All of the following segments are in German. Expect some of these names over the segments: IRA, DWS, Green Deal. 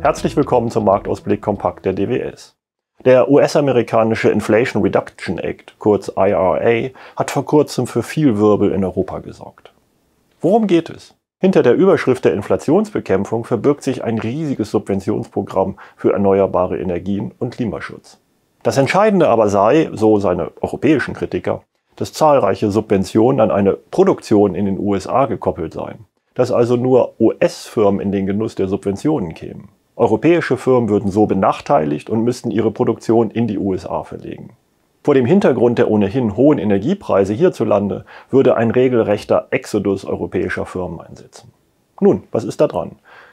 Herzlich willkommen zum Marktausblick Kompakt der DWS. Der US-amerikanische Inflation Reduction Act, kurz IRA, hat vor kurzem für viel Wirbel in Europa gesorgt. Worum geht es? Hinter der Überschrift der Inflationsbekämpfung verbirgt sich ein riesiges Subventionsprogramm für erneuerbare Energien und Klimaschutz. Das Entscheidende aber sei, so seine europäischen Kritiker, dass zahlreiche Subventionen an eine Produktion in den USA gekoppelt seien, dass also nur US-Firmen in den Genuss der Subventionen kämen. Europäische Firmen würden so benachteiligt und müssten ihre Produktion in die USA verlegen. Vor dem Hintergrund der ohnehin hohen Energiepreise hierzulande würde ein regelrechter Exodus europäischer Firmen einsetzen. Nun, was ist da dran?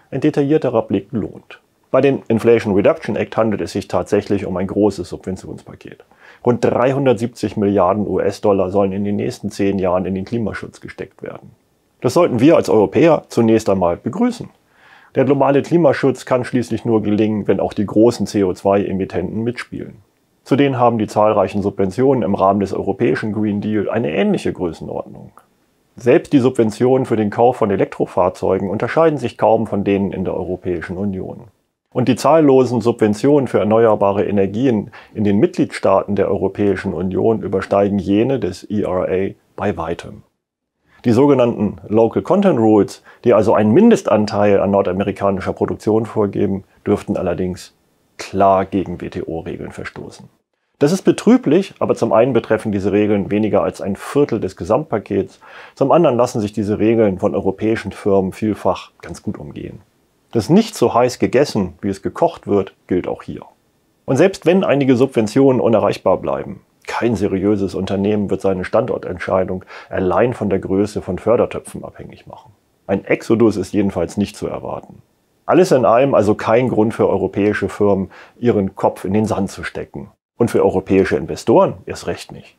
Ein detaillierterer Blick lohnt. Bei dem Inflation Reduction Act handelt es sich tatsächlich um ein großes Subventionspaket. Rund 370 Milliarden US-Dollar sollen in den nächsten 10 Jahren in den Klimaschutz gesteckt werden. Das sollten wir als Europäer zunächst einmal begrüßen. Der globale Klimaschutz kann schließlich nur gelingen, wenn auch die großen CO2-Emittenten mitspielen. Zudem haben die zahlreichen Subventionen im Rahmen des europäischen Green Deal eine ähnliche Größenordnung. Selbst die Subventionen für den Kauf von Elektrofahrzeugen unterscheiden sich kaum von denen in der Europäischen Union. Und die zahllosen Subventionen für erneuerbare Energien in den Mitgliedstaaten der Europäischen Union übersteigen jene des IRA bei weitem. Die sogenannten Local Content Rules, die also einen Mindestanteil an nordamerikanischer Produktion vorgeben, dürften allerdings klar gegen WTO-Regeln verstoßen. Das ist betrüblich, aber zum einen betreffen diese Regeln weniger als ein Viertel des Gesamtpakets, zum anderen lassen sich diese Regeln von europäischen Firmen vielfach ganz gut umgehen. Das nicht so heiß gegessen, wie es gekocht wird, gilt auch hier. Und selbst wenn einige Subventionen unerreichbar bleiben, kein seriöses Unternehmen wird seine Standortentscheidung allein von der Größe von Fördertöpfen abhängig machen. Ein Exodus ist jedenfalls nicht zu erwarten. Alles in allem also kein Grund für europäische Firmen, ihren Kopf in den Sand zu stecken. Und für europäische Investoren erst recht nicht.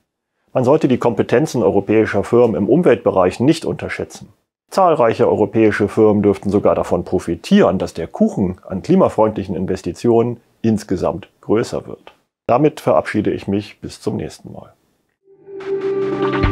Man sollte die Kompetenzen europäischer Firmen im Umweltbereich nicht unterschätzen. Zahlreiche europäische Firmen dürften sogar davon profitieren, dass der Kuchen an klimafreundlichen Investitionen insgesamt größer wird. Damit verabschiede ich mich bis zum nächsten Mal.